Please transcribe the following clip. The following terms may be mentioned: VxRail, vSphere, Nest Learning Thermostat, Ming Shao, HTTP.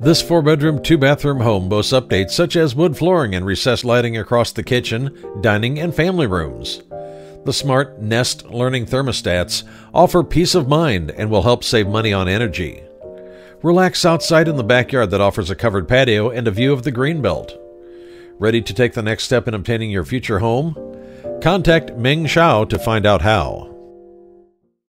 This 4-bedroom, 2-bathroom home boasts updates such as wood flooring and recessed lighting across the kitchen, dining, and family rooms. The smart Nest Learning Thermostats offer peace of mind and will help save money on energy. Relax outside in the backyard that offers a covered patio and a view of the greenbelt. Ready to take the next step in obtaining your future home? Contact Ming Shao to find out how.